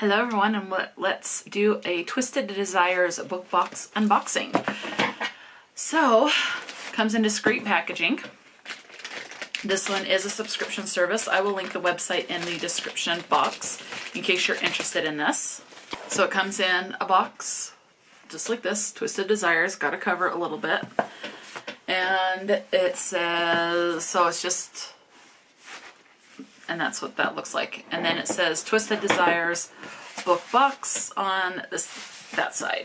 Hello everyone, and let's do a Twisted Desires book box unboxing. So, comes in discreet packaging. This one is a subscription service. I will link the website in the description box in case you're interested in this. So it comes in a box just like this, Twisted Desires, got to cover it a little bit. And it says, so it's just, and that's what that looks like. And then it says Twisted Desires book box on that side.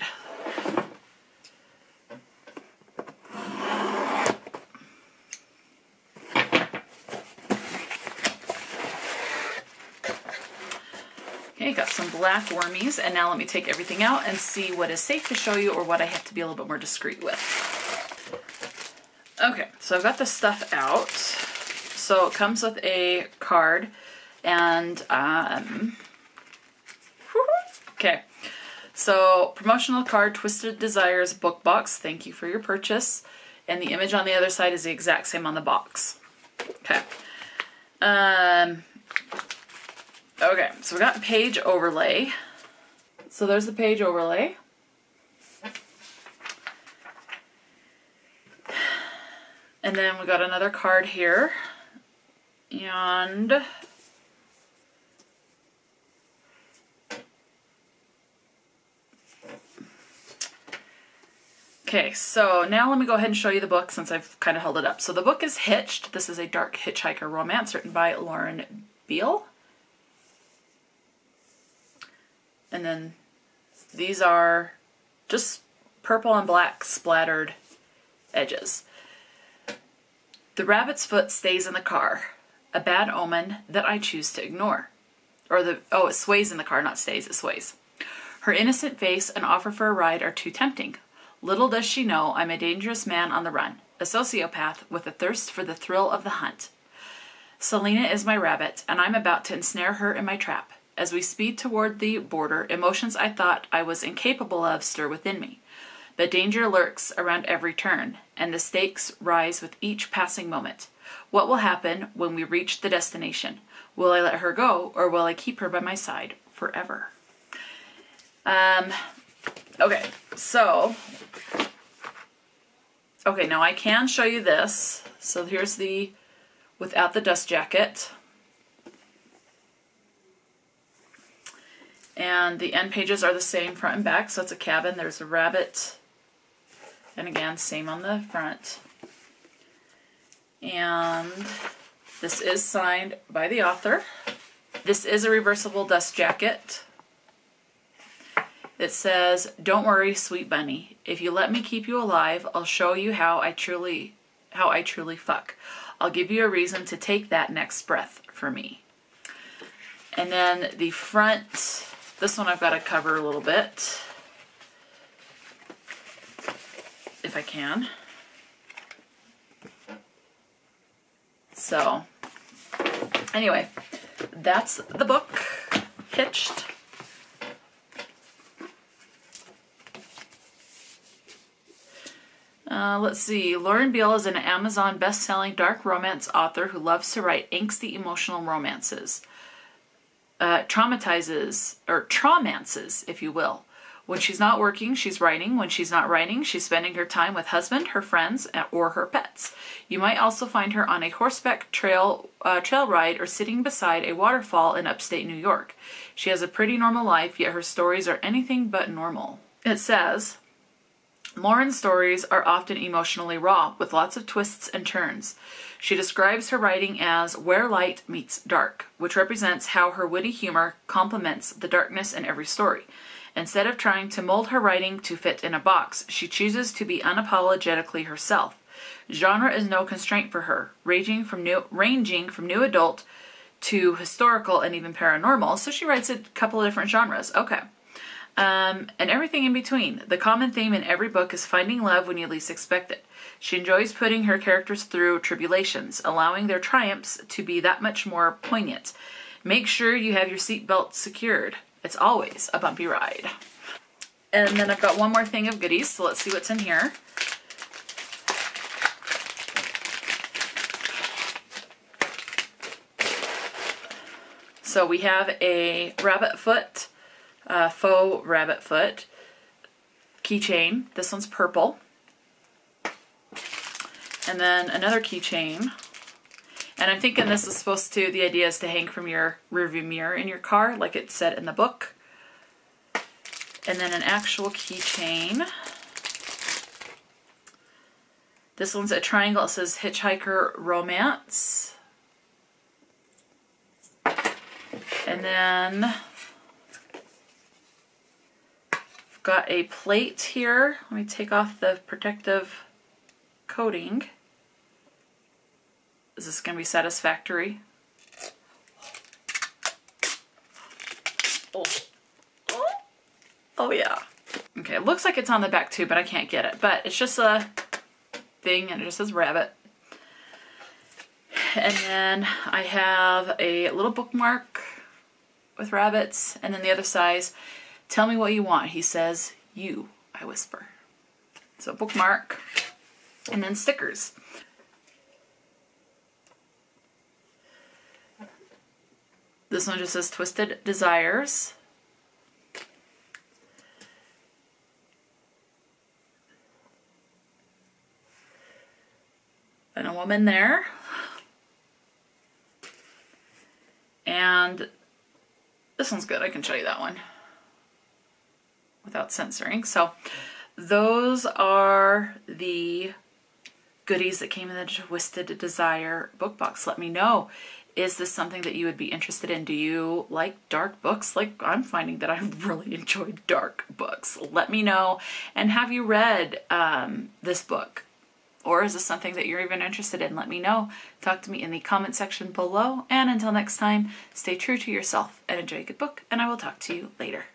Okay, got some black wormies, and now let me take everything out and see what is safe to show you or what I have to be a little bit more discreet with. Okay, so I've got this stuff out. So it comes with a card, and okay, so promotional card, Twisted Desires book box, thank you for your purchase, and the image on the other side is the exact same on the box. Okay, okay, so we got page overlay. So there's the page overlay. And then we got another card here. And okay, so now let me go ahead and show you the book since I've kind of held it up. So the book is Hitched. This is a dark hitchhiker romance written by Lauren Beale. And then these are just purple and black splattered edges. The rabbit's foot stays in the car. A bad omen that I choose to ignore. It sways in the car, not stays, it sways. Her innocent face and offer for a ride are too tempting. Little does she know I'm a dangerous man on the run, a sociopath with a thirst for the thrill of the hunt. Selena is my rabbit, and I'm about to ensnare her in my trap. As we speed toward the border, emotions I thought I was incapable of stir within me. But danger lurks around every turn, and the stakes rise with each passing moment. What will happen when we reach the destination? Will I let her go, or will I keep her by my side forever? Okay, so... okay, now I can show you this. So here's the... without the dust jacket. And the end pages are the same front and back, so it's a cabin. There's a rabbit. And again, same on the front. And this is signed by the author. This is a reversible dust jacket. It says, "Don't worry, sweet bunny. If you let me keep you alive, I'll show you how I truly fuck. I'll give you a reason to take that next breath for me." And then the front, this one I've got to cover a little bit, if I can. So, anyway, that's the book, Hitched. Let's see, Lauren Beale is an Amazon best-selling dark romance author who loves to write angsty emotional romances. Traumances, if you will. When she's not working, she's writing. When she's not writing, she's spending her time with husband, her friends, or her pets. You might also find her on a horseback trail ride or sitting beside a waterfall in upstate New York. She has a pretty normal life, yet her stories are anything but normal. It says, Lauren's stories are often emotionally raw, with lots of twists and turns. She describes her writing as where light meets dark, which represents how her witty humor complements the darkness in every story. Instead of trying to mold her writing to fit in a box, she chooses to be unapologetically herself. Genre is no constraint for her, ranging from new adult to historical and even paranormal, so she writes a couple of different genres. Okay. And everything in between. The common theme in every book is finding love when you least expect it. She enjoys putting her characters through tribulations, allowing their triumphs to be that much more poignant. Make sure you have your seatbelt secured. It's always a bumpy ride. And then I've got one more thing of goodies, so let's see what's in here. So we have a rabbit foot faux rabbit foot keychain. This one's purple. And then another keychain. And I'm thinking this is supposed to, the idea is to hang from your rearview mirror in your car, like it said in the book. And then an actual keychain. This one's a triangle. It says Hitchhiker Romance. And then I've got a plate here. Let me take off the protective coating. Is this going to be satisfactory? Oh yeah. Okay, it looks like it's on the back too, but I can't get it. But it's just a thing and it just says rabbit. And then I have a little bookmark with rabbits, and then the other says, "Tell me what you want." He says, "You," I whisper. So bookmark, and then stickers. This one just says Twisted Desires. And a woman there. And this one's good. I can show you that one without censoring. So those are the goodies that came in the Twisted Desire book box. Let me know. Is this something that you would be interested in? Do you like dark books? Like, I'm finding that I really enjoy dark books. Let me know. And have you read this book? Or is this something that you're even interested in? Let me know. Talk to me in the comment section below. And until next time, stay true to yourself and enjoy a good book. And I will talk to you later.